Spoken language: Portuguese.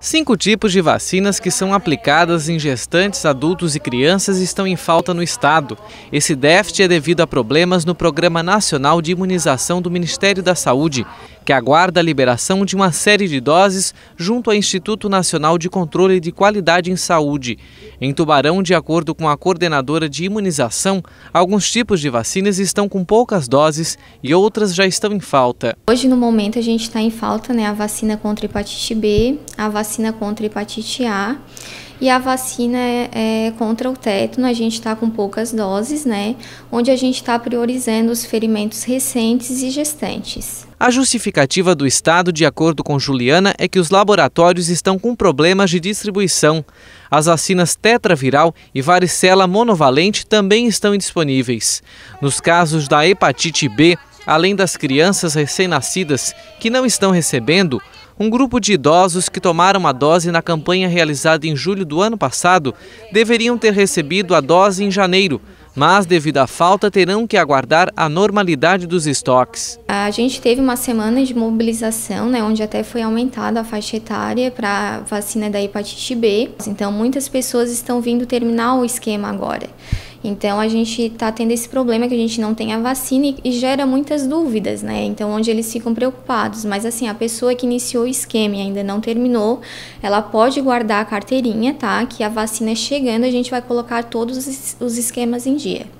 5 tipos de vacinas que são aplicadas em gestantes, adultos e crianças estão em falta no estado. Esse déficit é devido a problemas no Programa Nacional de Imunização do Ministério da Saúde, que aguarda a liberação de uma série de doses junto ao Instituto Nacional de Controle de Qualidade em Saúde. Em Tubarão, de acordo com a coordenadora de imunização, alguns tipos de vacinas estão com poucas doses e outras já estão em falta. Hoje, no momento, a gente está em falta, né, a vacina contra hepatite B, a vacina contra hepatite A e a vacina contra o tétano. A gente está com poucas doses, né? Onde a gente está priorizando os ferimentos recentes e gestantes. A justificativa do Estado, de acordo com Juliana, é que os laboratórios estão com problemas de distribuição. As vacinas tetraviral e varicela monovalente também estão indisponíveis. Nos casos da hepatite B, além das crianças recém-nascidas que não estão recebendo, um grupo de idosos que tomaram a dose na campanha realizada em julho do ano passado deveriam ter recebido a dose em janeiro, mas devido à falta terão que aguardar a normalidade dos estoques. A gente teve uma semana de mobilização, né, onde até foi aumentada a faixa etária para a vacina da hepatite B. Então muitas pessoas estão vindo terminar o esquema agora. Então a gente está tendo esse problema que a gente não tem a vacina e gera muitas dúvidas, né? Então onde eles ficam preocupados, mas assim, a pessoa que iniciou o esquema e ainda não terminou, ela pode guardar a carteirinha, tá? Que a vacina chegando a gente vai colocar todos os esquemas em dia.